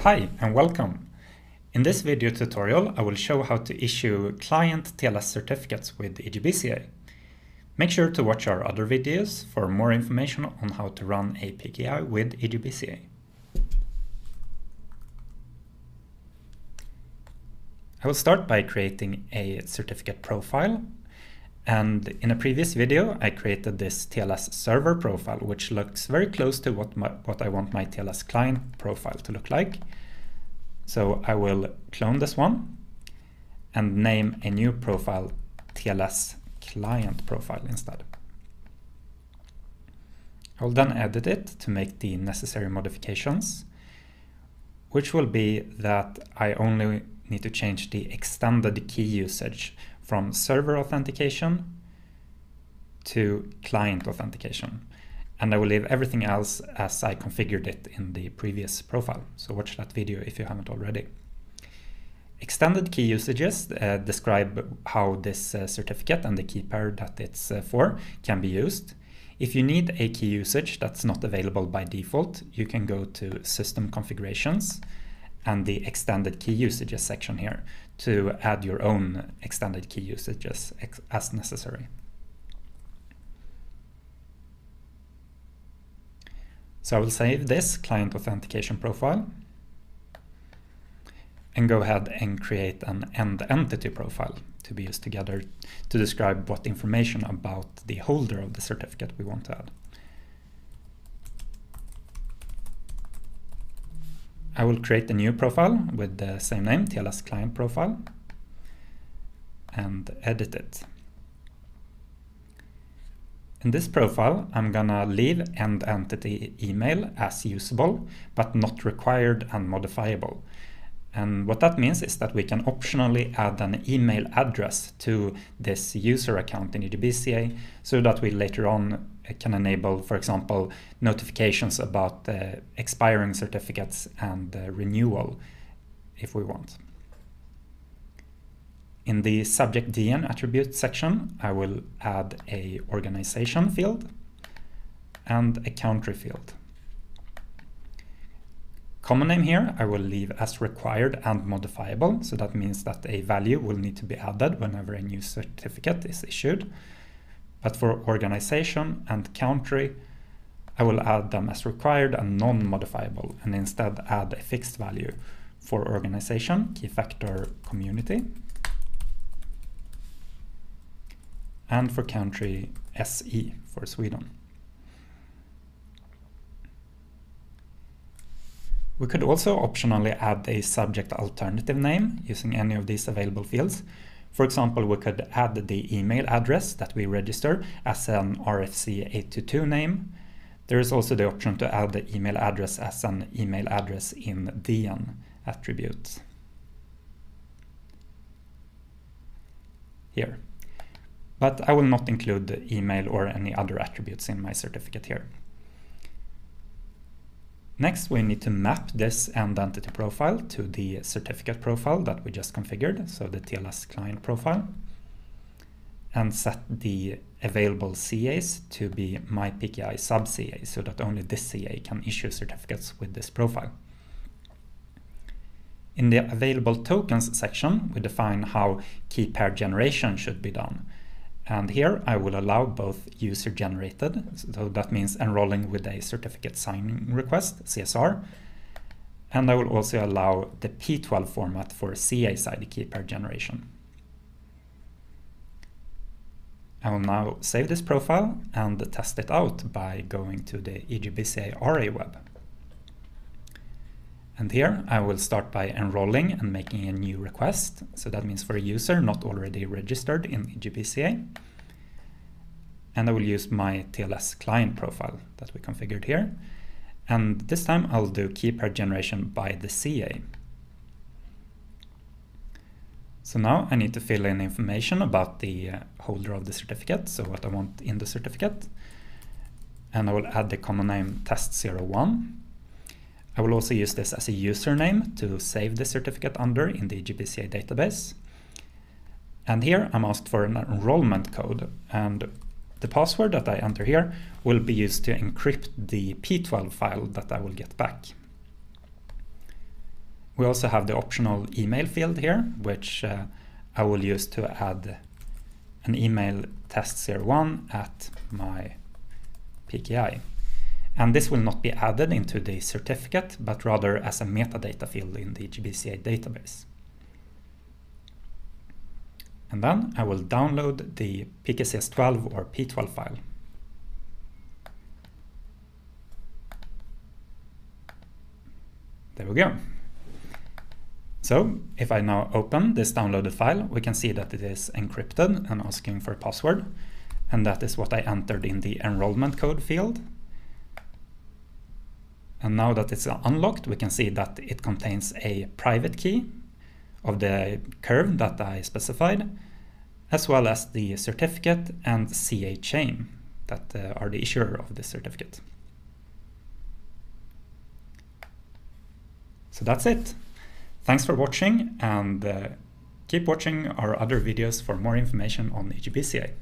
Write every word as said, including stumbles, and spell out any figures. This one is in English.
Hi and welcome! In this video tutorial I will show how to issue client T L S certificates with E J B C A. Make sure to watch our other videos for more information on how to run a P K I with E J B C A. I will start by creating a certificate profile, and in a previous video I created this T L S server profile, which looks very close to what, my, what I want my T L S client profile to look like. So I will clone this one and name a new profile T L S client profile instead. I will then edit it to make the necessary modifications, which will be that I only need to change the extended key usage from server authentication to client authentication. And I will leave everything else as I configured it in the previous profile. So watch that video if you haven't already. Extended key usages uh, describe how this uh, certificate and the key pair that it's uh, for can be used. If you need a key usage that's not available by default, you can go to System Configurations and the Extended Key Usages section here to add your own extended key usages ex as necessary. So I will save this client authentication profile and go ahead and create an end entity profile to be used together to describe what information about the holder of the certificate we want to add. I will create a new profile with the same name, T L S client profile, and edit it. In this profile, I'm gonna leave end entity email as usable, but not required and modifiable. And what that means is that we can optionally add an email address to this user account in E J B C A so that we later on can enable, for example, notifications about uh, expiring certificates and uh, renewal if we want. In the subject D N attribute section, I will add a organization field and a country field. Common name here I will leave as required and modifiable, so that means that a value will need to be added whenever a new certificate is issued. But for organization and country, I will add them as required and non-modifiable, and instead add a fixed value for organization, Keyfactor Community, and for country, S E for Sweden. We could also optionally add a subject alternative name using any of these available fields. For example, we could add the email address that we register as an R F C eight two two name. There is also the option to add the email address as an email address in D N attribute. Here. But I will not include the email or any other attributes in my certificate here. Next, we need to map this end entity profile to the certificate profile that we just configured, so the T L S client profile, and set the available C As to be my P K I sub C A, so that only this C A can issue certificates with this profile. In the available tokens section, we define how key pair generation should be done. And here I will allow both user generated, so that means enrolling with a certificate signing request, C S R, and I will also allow the P twelve format for C A side key pair generation. I will now save this profile and test it out by going to the E J B C A R A web. And here I will start by enrolling and making a new request. So that means for a user not already registered in E J B C A. And I will use my T L S client profile that we configured here. And this time I'll do key pair generation by the C A. So now I need to fill in information about the holder of the certificate, so what I want in the certificate. And I will add the common name test zero one. I will also use this as a username to save the certificate under in the E J B C A database. And here I'm asked for an enrollment code, and the password that I enter here will be used to encrypt the P twelve file that I will get back. We also have the optional email field here, which uh, I will use to add an email test zero one at my P K I. And this will not be added into the certificate, but rather as a metadata field in the E J B C A database. And then I will download the P K C S twelve or P twelve file. There we go. So if I now open this downloaded file, we can see that it is encrypted and asking for a password. And that is what I entered in the enrollment code field. And now that it's unlocked, we can see that it contains a private key of the curve that I specified, as well as the certificate and C A chain that uh, are the issuer of the certificate. So that's it. Thanks for watching, and uh, keep watching our other videos for more information on E J B C A.